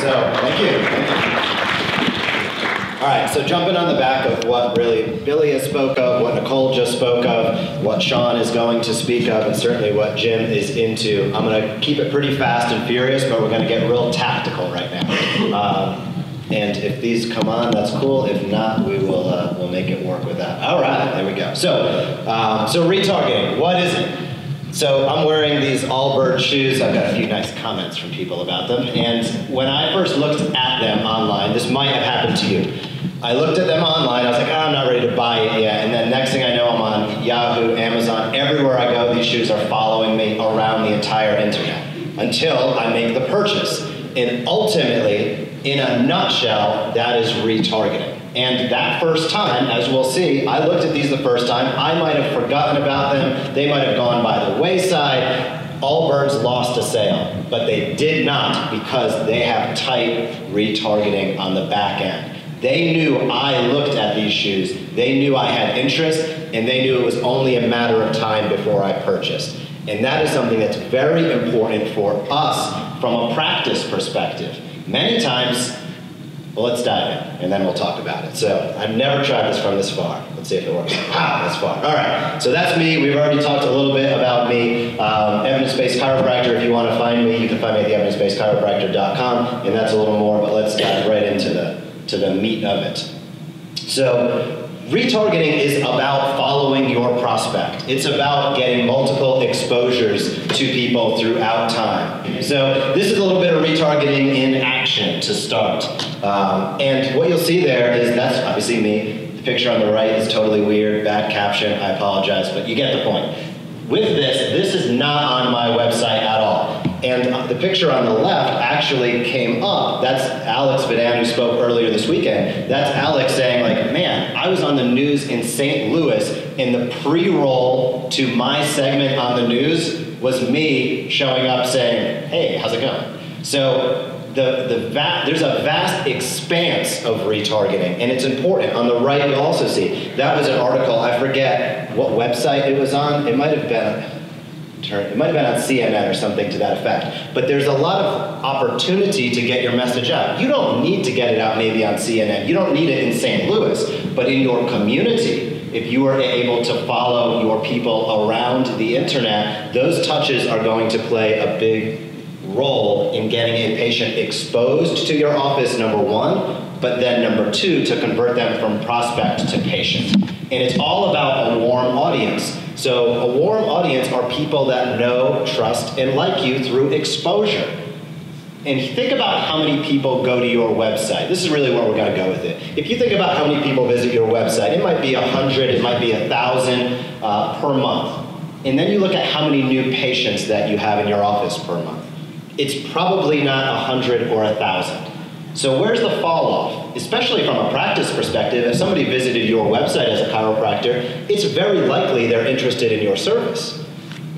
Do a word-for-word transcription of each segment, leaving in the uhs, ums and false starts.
So thank you. Thank you. All right, so jumping on the back of what really Billy has spoke of, what Nicole just spoke of, what Sean is going to speak of, and certainly what Jim is into, I'm going to keep it pretty fast and furious, but we're going to get real tactical right now. Um, And if these come on, that's cool. If not, we will uh, we'll make it work with that. All right, there we go. So, um, so retargeting, what is it? So I'm wearing these Allbirds shoes. I've got a few nice comments from people about them. And when I first looked at them online, this might have happened to you. I looked at them online. I was like, oh, I'm not ready to buy it yet. And then next thing I know, I'm on Yahoo, Amazon. Everywhere I go, these shoes are following me around the entire internet until I make the purchase. And ultimately, in a nutshell, that is retargeting. And that first time, as we'll see, I looked at these the first time. I might have forgotten about them. They might have gone by the wayside. Allbirds lost a sale, but they did not because they have tight retargeting on the back end. They knew I looked at these shoes. They knew I had interest, and they knew it was only a matter of time before I purchased. And that is something that's very important for us from a practice perspective. Many times, well, let's dive in, and then we'll talk about it. So I've never tried this from this far. Let's see if it works. Wow, that's far. All right, so that's me. We've already talked a little bit about me. Um, Evidence-Based Chiropractor, if you want to find me, you can find me at the evidence based chiropractor dot com, and that's a little more, but let's dive right into the, to the meat of it. So retargeting is about following your prospect. It's about getting multiple exposures to people throughout time. So this is a little bit of retargeting in action to start. Um, and what you'll see there is, that's obviously me. The picture on the right is totally weird, bad caption, I apologize, but you get the point. With this, this is not on my website at all. And the picture on the left actually came up. That's Alex Bedan, who spoke earlier this weekend. That's Alex saying, like, man, I was on the news in Saint Louis, and the pre-roll to my segment on the news was me showing up saying, hey, how's it going? So the, the va there's a vast expanse of retargeting, and it's important. On the right, you'll also see, that was an article, I forget what website it was on. It might have been... It might have been on C N N or something to that effect. But there's a lot of opportunity to get your message out. You don't need to get it out maybe on C N N. You don't need it in Saint Louis. But in your community, if you are able to follow your people around the internet, those touches are going to play a big role in getting a patient exposed to your office, number one, but then number two, to convert them from prospect to patient. And it's all about a warm audience. So a warm audience are people that know, trust, and like you through exposure. And think about how many people go to your website. This is really where we're gonna go with it. If you think about how many people visit your website, it might be one hundred, it might be one thousand uh, per month. And then you look at how many new patients that you have in your office per month. It's probably not one hundred or one thousand. So where's the fall off? Especially from a practice perspective, if somebody visited your website as a chiropractor, it's very likely they're interested in your service.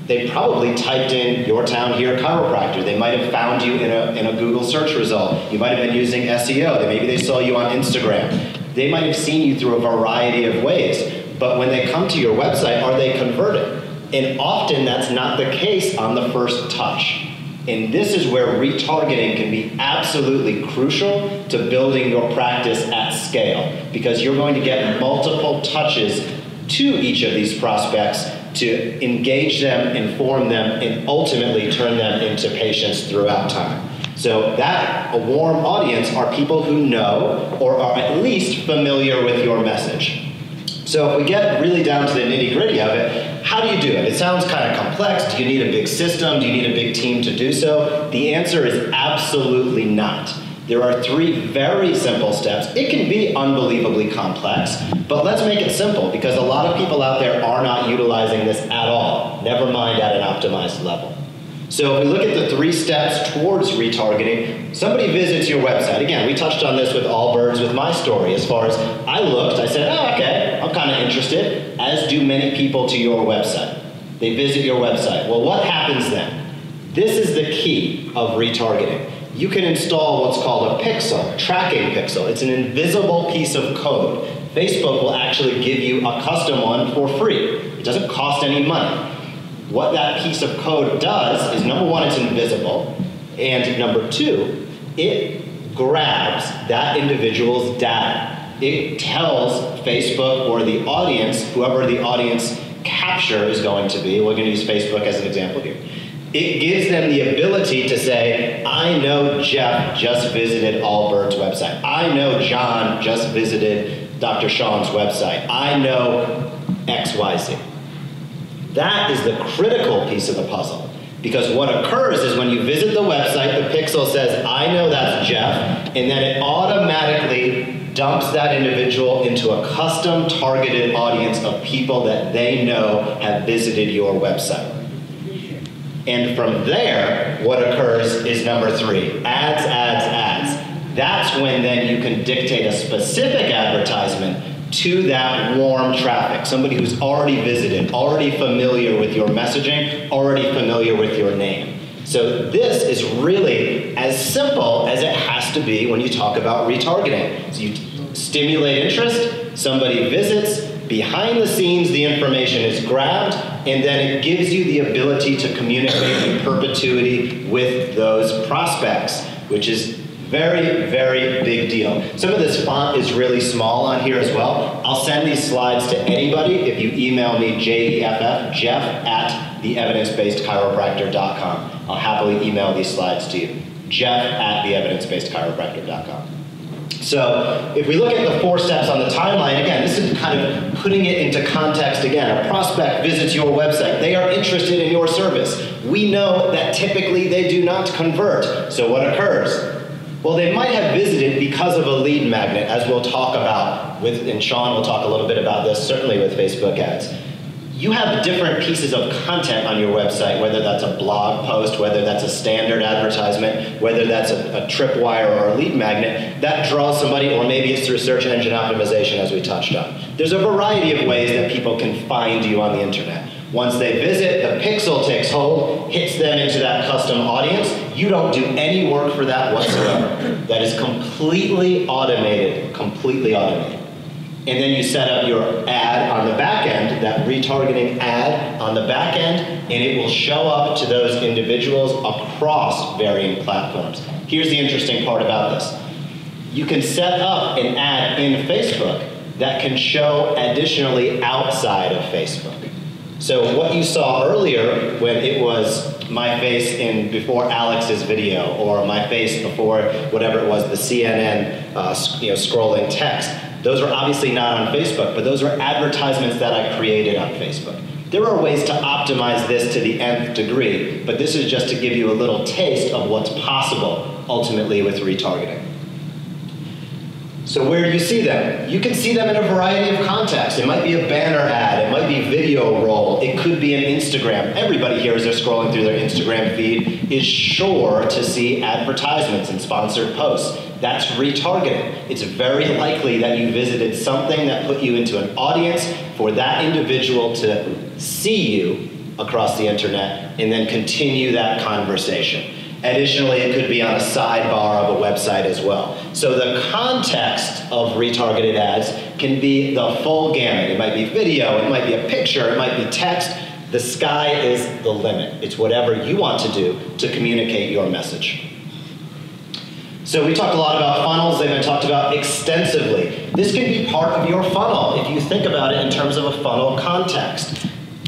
They probably typed in your town here chiropractor. They might have found you in a, in a Google search result. You might have been using S E O. Maybe they saw you on Instagram. They might have seen you through a variety of ways. But when they come to your website, are they converted? And often that's not the case on the first touch. And this is where retargeting can be absolutely crucial to building your practice at scale, because you're going to get multiple touches to each of these prospects to engage them, inform them, and ultimately turn them into patients throughout time. So that, a warm audience are people who know or are at least familiar with your message. So if we get really down to the nitty-gritty of it, how do you do it? It sounds kind of complex. Do you need a big system? Do you need a big team to do so? The answer is absolutely not. There are three very simple steps. It can be unbelievably complex, but let's make it simple, because a lot of people out there are not utilizing this at all, never mind at an optimized level. So if we look at the three steps towards retargeting, somebody visits your website. Again, we touched on this with Allbirds, with my story, as far as I looked, I said, oh, okay, I'm kind of interested, as do many people to your website. They visit your website. Well, what happens then? This is the key of retargeting. You can install what's called a pixel, a tracking pixel. It's an invisible piece of code. Facebook will actually give you a custom one for free. It doesn't cost any money. What that piece of code does is, number one, it's invisible, and number two, it grabs that individual's data. It tells Facebook or the audience, whoever the audience capture is going to be, we're going to use Facebook as an example here. It gives them the ability to say, I know Jeff just visited Allbirds' website. I know John just visited Doctor Sean's website. I know X Y Z. That is the critical piece of the puzzle. Because what occurs is when you visit the website, the pixel says, I know that's Jeff, and then it automatically dumps that individual into a custom targeted audience of people that they know have visited your website. And from there, what occurs is number three, ads, ads, ads. That's when then you can dictate a specific advertisement to that warm traffic, somebody who's already visited, already familiar with your messaging, already familiar with your name. So this is really as simple as it has to be when you talk about retargeting. So you stimulate interest, somebody visits, behind the scenes the information is grabbed, and then it gives you the ability to communicate in perpetuity with those prospects, which is very, very big deal. Some of this font is really small on here as well. I'll send these slides to anybody if you email me J E F F, Jeff at the evidence based chiropractor dot com. I'll happily email these slides to you, Jeff at the evidence based chiropractor dot com. So if we look at the four steps on the timeline, again, this is kind of putting it into context again. A prospect visits your website. They are interested in your service. We know that typically they do not convert. So what occurs? Well, they might have visited because of a lead magnet, as we'll talk about with, and Sean will talk a little bit about this, certainly with Facebook ads. You have different pieces of content on your website, whether that's a blog post, whether that's a standard advertisement, whether that's a, a tripwire or a lead magnet, that draws somebody, or maybe it's through search engine optimization as we touched on. There's a variety of ways that people can find you on the internet. Once they visit, the pixel takes hold, hits them into that custom audience. You don't do any work for that whatsoever. That is completely automated, completely automated. And then you set up your ad on the back end, that retargeting ad on the back end, and it will show up to those individuals across varying platforms. Here's the interesting part about this. You can set up an ad in Facebook that can show additionally outside of Facebook. So what you saw earlier when it was my face in before Alex's video, or my face before whatever it was, the C N N uh, you know, scrolling text, those are obviously not on Facebook, but those are advertisements that I created on Facebook. There are ways to optimize this to the nth degree, but this is just to give you a little taste of what's possible ultimately with retargeting. So where do you see them? You can see them in a variety of contexts. It might be a banner ad, it might be video roll, it could be an Instagram. Everybody here as they're scrolling through their Instagram feed is sure to see advertisements and sponsored posts. That's retargeting. It's very likely that you visited something that put you into an audience for that individual to see you across the internet and then continue that conversation. Additionally, it could be on a sidebar of a website as well. So the context of retargeted ads can be the full gamut. It might be video, it might be a picture, it might be text. The sky is the limit. It's whatever you want to do to communicate your message. So we talked a lot about funnels. They've been talked about extensively. This can be part of your funnel if you think about it in terms of a funnel context.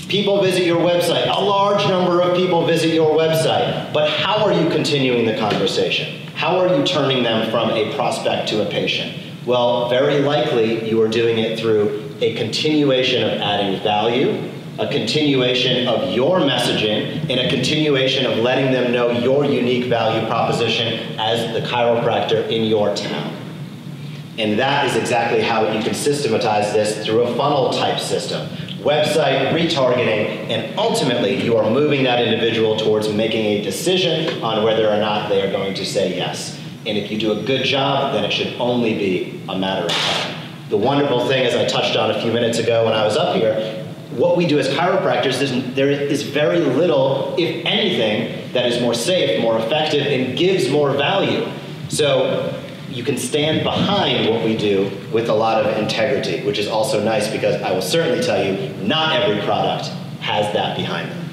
People visit your website. A large number of people visit your website. But how are you continuing the conversation? How are you turning them from a prospect to a patient? Well, very likely you are doing it through a continuation of adding value, a continuation of your messaging, and a continuation of letting them know your unique value proposition as the chiropractor in your town. And that is exactly how you can systematize this through a funnel type system. Website, retargeting, and ultimately you are moving that individual towards making a decision on whether or not they are going to say yes. And if you do a good job, then it should only be a matter of time. The wonderful thing, as I touched on a few minutes ago when I was up here, what we do as chiropractors, is there is very little, if anything, that is more safe, more effective, and gives more value. So you can stand behind what we do with a lot of integrity, which is also nice because I will certainly tell you, not every product has that behind them.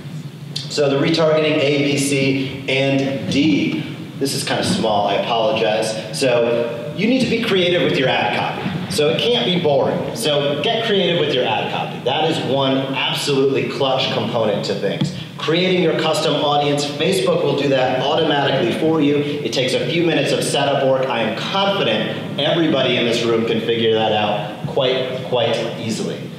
So the retargeting A, B, C, and D. This is kind of small, I apologize. So you need to be creative with your ad copy. So it can't be boring. So get creative with your ad copy. That is one absolutely clutch component to things. Creating your custom audience, Facebook will do that automatically for you. It takes a few minutes of setup work. I am confident everybody in this room can figure that out quite, quite easily.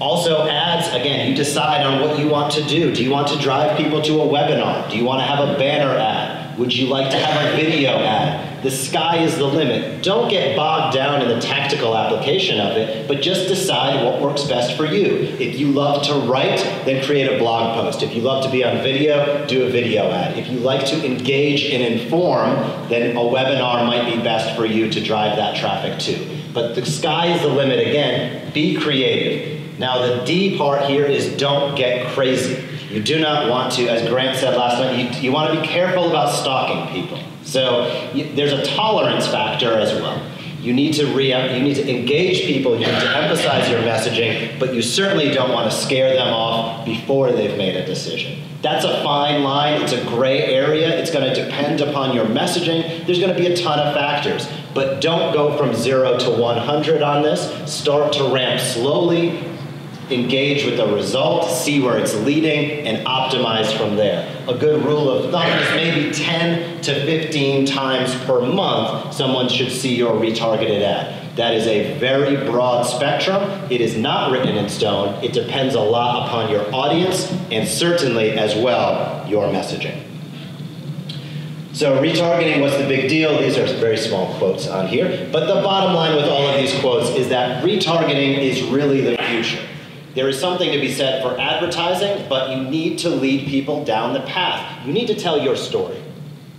Also, ads, again, you decide on what you want to do. Do you want to drive people to a webinar? Do you want to have a banner ad? Would you like to have a video ad? The sky is the limit. Don't get bogged down in the tactical application of it, but just decide what works best for you. If you love to write, then create a blog post. If you love to be on video, do a video ad. If you like to engage and inform, then a webinar might be best for you to drive that traffic to. But the sky is the limit again. Be creative. Now the D part here is don't get crazy. You do not want to, as Grant said last night, you, you want to be careful about stalking people. So you, there's a tolerance factor as well. You need to re you need to engage people, you need to emphasize your messaging, but you certainly don't want to scare them off before they've made a decision. That's a fine line, it's a gray area, it's going to depend upon your messaging, there's going to be a ton of factors. But don't go from zero to one hundred on this, start to ramp slowly, engage with the result, see where it's leading, and optimize from there. A good rule of thumb is maybe ten to fifteen times per month someone should see your retargeted ad. That is a very broad spectrum. It is not written in stone. It depends a lot upon your audience and certainly as well your messaging. So retargeting was the big deal. These are very small quotes on here. But the bottom line with all of these quotes is that retargeting is really the future. There is something to be said for advertising, but you need to lead people down the path. You need to tell your story.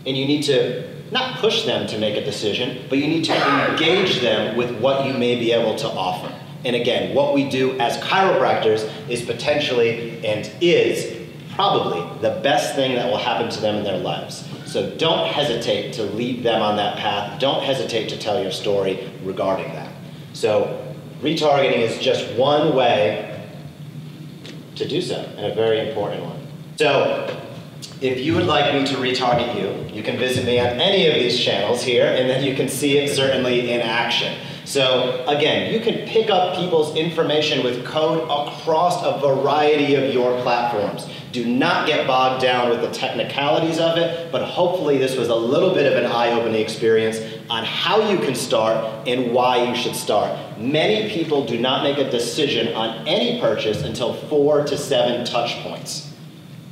And you need to not push them to make a decision, but you need to engage them with what you may be able to offer. And again, what we do as chiropractors is potentially and is probably the best thing that will happen to them in their lives. So don't hesitate to lead them on that path. Don't hesitate to tell your story regarding that. So retargeting is just one way to do so, and a very important one. So, if you would like me to retarget you, you can visit me on any of these channels here, and then you can see it certainly in action. So, again, you can pick up people's information with code across a variety of your platforms. Do not get bogged down with the technicalities of it, but hopefully this was a little bit of an eye-opening experience on how you can start and why you should start. Many people do not make a decision on any purchase until four to seven touch points.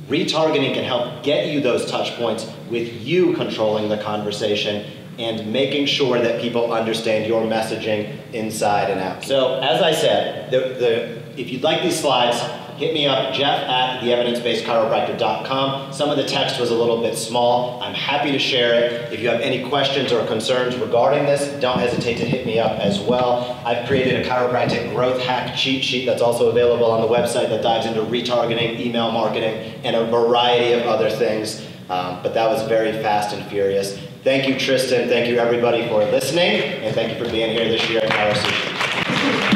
Retargeting can help get you those touch points with you controlling the conversation and making sure that people understand your messaging inside and out. So, as I said, the, the, if you'd like these slides, hit me up, Jeff at the evidence based chiropractor dot com. Some of the text was a little bit small. I'm happy to share it. If you have any questions or concerns regarding this, don't hesitate to hit me up as well. I've created a chiropractic growth hack cheat sheet that's also available on the website that dives into retargeting, email marketing, and a variety of other things. Um, but that was very fast and furious. Thank you, Tristan. Thank you, everybody, for listening. And thank you for being here this year at ChiroSushi.